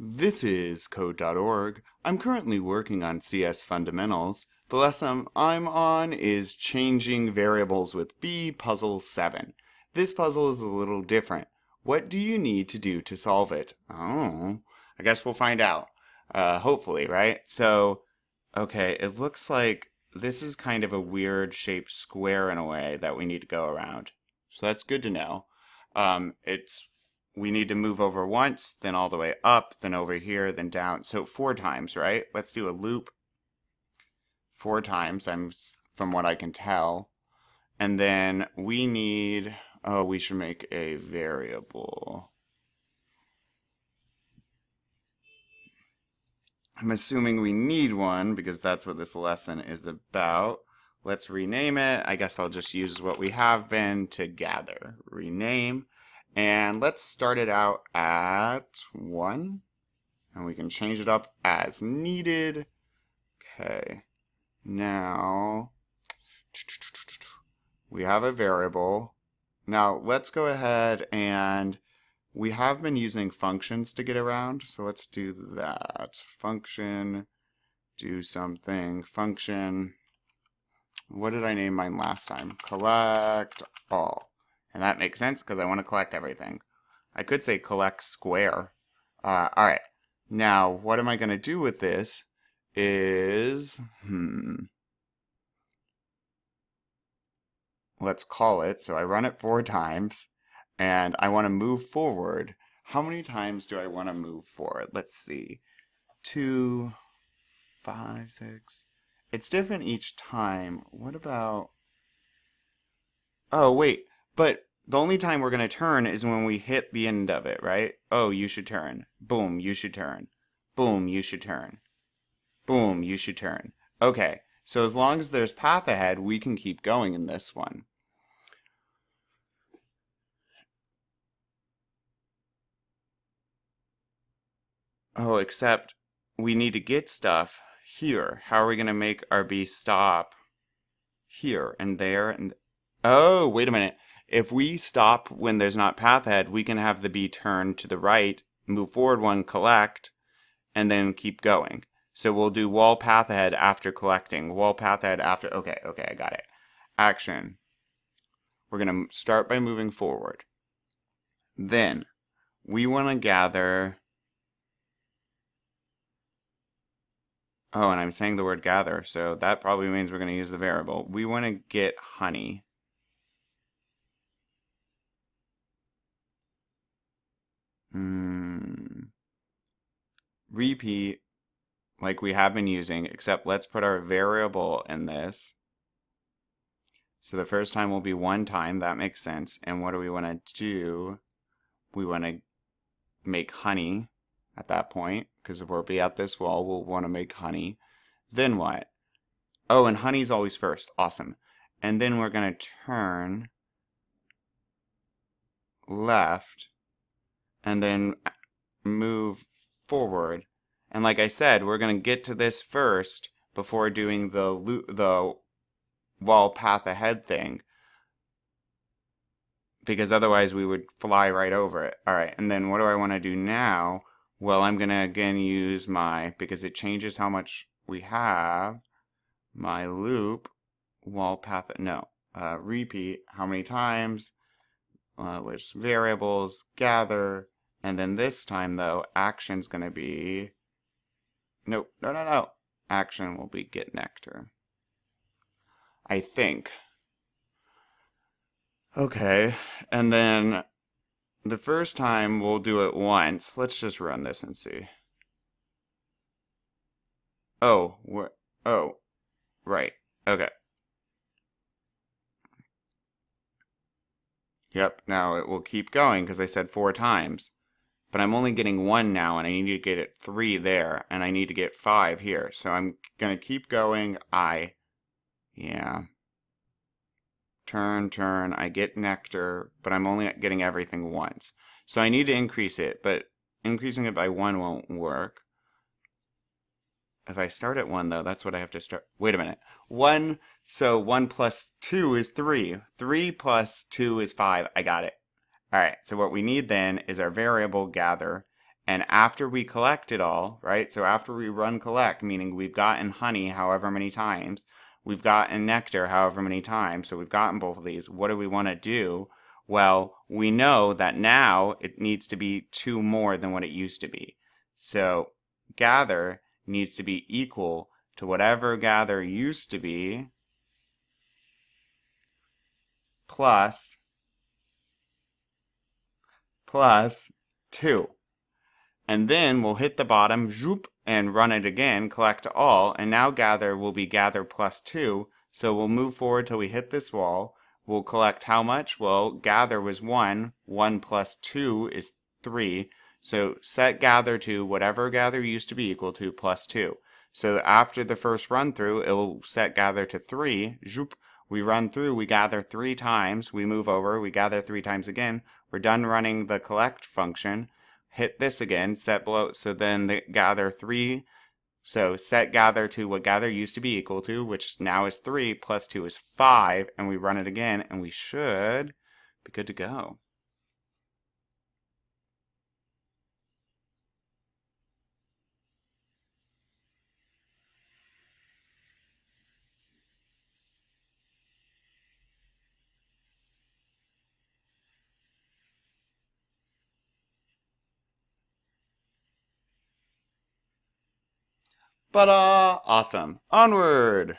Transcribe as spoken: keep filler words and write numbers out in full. This is Code dot org. I'm currently working on C S fundamentals. The lesson I'm on is changing variables with Bee puzzle seven. This puzzle is a little different. What do you need to do to solve it? Oh, I guess we'll find out. Uh, hopefully, right? So, okay, it looks like this is kind of a weird shaped square in a way that we need to go around. So that's good to know. Um, it's We need to move over once, then all the way up, then over here, then down. So four times, right? Let's do a loop four times, I'm from what I can tell. And then we need, oh, we should make a variable. I'm assuming we need one because that's what this lesson is about. Let's rename it. I guess I'll just use what we have been to gather. Rename. And let's start it out at one, and we can change it up as needed. Okay, now we have a variable. Now let's go ahead, and we have been using functions to get around, so let's do that. Function, do something, function. What did I name mine last time? Collect all. And that makes sense because I want to collect everything. I could say collect square. Uh, all right. Now, what am I going to do with this is, hmm. Let's call it. So I run it four times and I want to move forward. How many times do I want to move forward? Let's see. Two, five, six. It's different each time. What about, oh, wait. But the only time we're going to turn is when we hit the end of it, right? Oh, you should turn. Boom, you should turn. Boom, you should turn. Boom, you should turn. Okay, so as long as there's path ahead, we can keep going in this one. Oh, except we need to get stuff here. How are we going to make our bee stop here and there? And oh, wait a minute. If we stop when there's not path ahead, we can have the bee turn to the right, move forward one, collect, and then keep going. So we'll do wall path ahead after collecting, wall path ahead after, okay, okay, I got it. Action. We're gonna start by moving forward. Then we wanna gather, oh, and I'm saying the word gather, so that probably means we're gonna use the variable. We wanna get honey. Mm. Repeat like we have been using, except let's put our variable in this. So the first time will be one time, that makes sense. And what do we want to do? We want to make honey at that point, because if we'll be at this wall, we'll want to make honey. Then what? Oh, and honey's always first. Awesome. And then we're going to turn left and then move forward. And like I said, we're going to get to this first before doing the loop, the wall path ahead thing, because otherwise we would fly right over it. All right, and then what do I want to do now? Well, I'm going to again use my, because it changes how much we have, my loop, wall path, no, uh, repeat, how many times, Uh, which variables, gather, and then this time though, action's going to be, nope, no, no, no, action will be get nectar, I think. Okay, and then the first time we'll do it once. Let's just run this and see. Oh, we're, oh, right, okay. Yep, now it will keep going because I said four times. But I'm only getting one now, and I need to get it three there, and I need to get five here. So I'm going to keep going. I, yeah. Turn, turn, I get nectar, but I'm only getting everything once. So I need to increase it, but increasing it by one won't work. If I start at one, though, that's what I have to start. Wait a minute. One, so one plus two is three. Three plus two is five. I got it. All right, so what we need then is our variable gather, And after we collect it all, right, so after we run collect, meaning we've gotten honey however many times, we've gotten nectar however many times, so we've gotten both of these, what do we want to do? Well, we know that now it needs to be two more than what it used to be. So gather needs to be equal to whatever gather used to be plus plus two. And then we'll hit the bottom, zoop, and run it again, collect all, and now gather will be gather plus two. So we'll move forward till we hit this wall. We'll collect how much? Well, gather was one, one plus two is three. So set gather to whatever gather used to be equal to plus two. So after the first run through, it will set gather to three, zoop. We run through, we gather three times, we move over, we gather three times again. We're done running the collect function. Hit this again, set below, so then the gather three, so set gather to what gather used to be equal to, which now is three, plus two is five, and we run it again, and we should be good to go. But uh, awesome. Onward!